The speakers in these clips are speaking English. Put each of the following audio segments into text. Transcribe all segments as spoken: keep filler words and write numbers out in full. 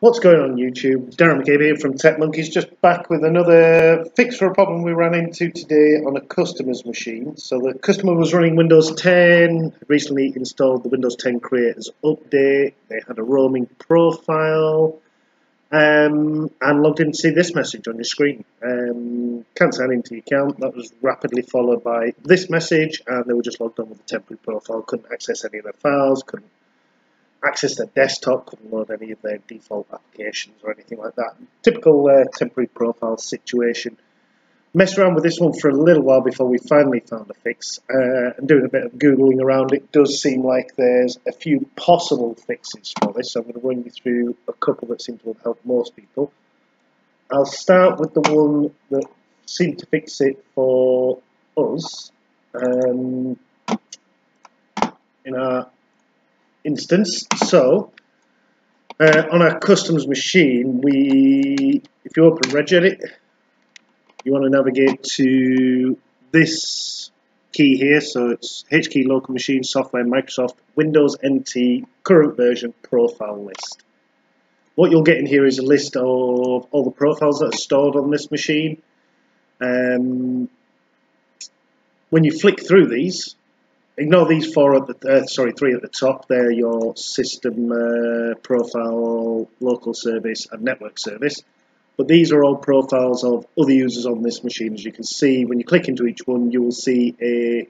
What's going on YouTube? Darren McCabe here from Tech Monkeys, just back with another fix for a problem we ran into today on a customer's machine. So the customer was running Windows ten, recently installed the Windows ten Creators Update, they had a roaming profile, um, and logged in to see this message on your screen. Um, can't sign into your account. That was rapidly followed by this message, and they were just logged on with a temporary profile, couldn't access any of their files, couldn't access their desktop, couldn't load any of their default applications or anything like that. Typical uh, temporary profile situation. Messed around with this one for a little while before we finally found a fix. Uh, and doing a bit of Googling around, it does seem like there's a few possible fixes for this. So I'm going to run you through a couple that seem to have helped most people. I'll start with the one that seemed to fix it for us. Um, in our instance, so uh, on our customs machine, we if you open RegEdit, you want to navigate to this key here, so it's H key local machine software Microsoft Windows N T current version profile list. What you'll get in here is a list of all the profiles that are stored on this machine. Um, when you flick through these, ignore these four at the uh, sorry three at the top. They're your system uh, profile, local service, and network service. But these are all profiles of other users on this machine. As you can see, when you click into each one, you will see a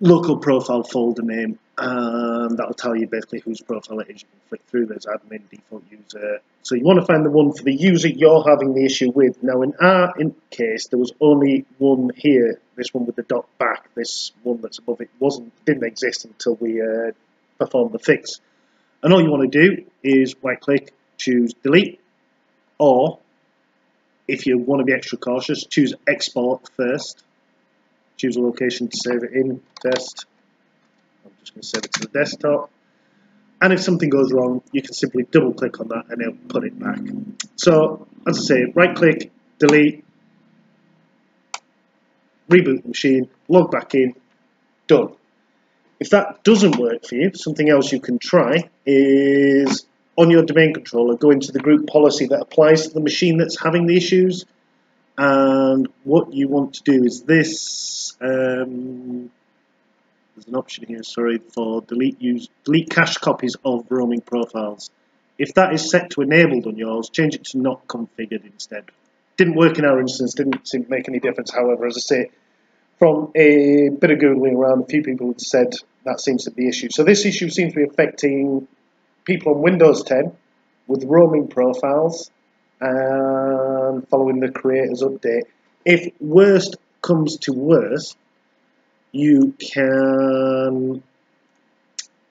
local profile folder name, and that will tell you basically whose profile it is. You can flick through. There's admin, default user. So you want to find the one for the user you're having the issue with. Now, in our in case, there was only one here. This one with the dot back. This one that's above it wasn't didn't exist until we uh, performed the fix. And all you want to do is right-click, choose delete, or if you want to be extra cautious, choose export first. Choose a location to save it in. Test. I'm just going to save it to the desktop. And if something goes wrong, you can simply double click on that and it'll put it back. So, as I say, right click, delete, reboot the machine, log back in, done. If that doesn't work for you, something else you can try is on your domain controller, go into the group policy that applies to the machine that's having the issues. And what you want to do is this. Um, There's an option here, sorry, for delete use delete cache copies of roaming profiles. If that is set to enabled on yours, change it to not configured instead. Didn't work in our instance, didn't seem to make any difference. However, as I say, from a bit of Googling around, a few people had said that seems to be the issue. So this issue seems to be affecting people on Windows ten with roaming profiles and following the Creators Update. If worst comes to worst, you can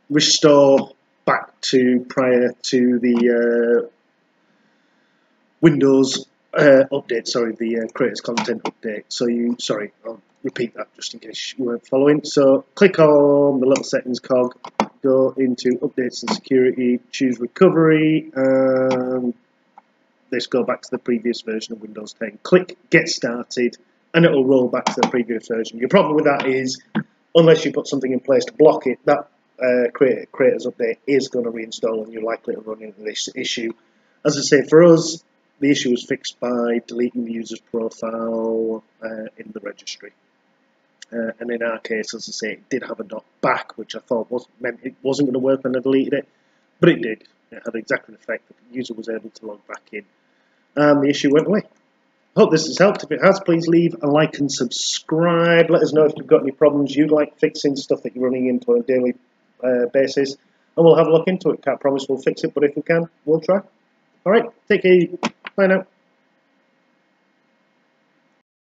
restore back to prior to the uh, Windows uh, update, sorry, the uh, Creators Content Update. So you, sorry, I'll repeat that just in case you weren't following. So click on the little settings cog, go into Updates and Security, choose Recovery, and let's go back to the previous version of Windows ten. Click Get Started, and it'll roll back to the previous version. Your problem with that is, unless you put something in place to block it, that uh, Creators Update is going to reinstall and you're likely to run into this issue. As I say, for us, the issue was fixed by deleting the user's profile uh, in the registry. Uh, and in our case, as I say, it did have a dot back, which I thought was, meant it wasn't going to work when I deleted it, but it did. It had exactly the effect that the user was able to log back in, and the issue went away. Hope this has helped. If it has, please leave a like and subscribe. Let us know if you've got any problems you'd like fixing, stuff that you're running into on a daily uh, basis, and we'll have a look into it. Can't promise we'll fix it, but if we can, we'll try. All right, take care. Bye now.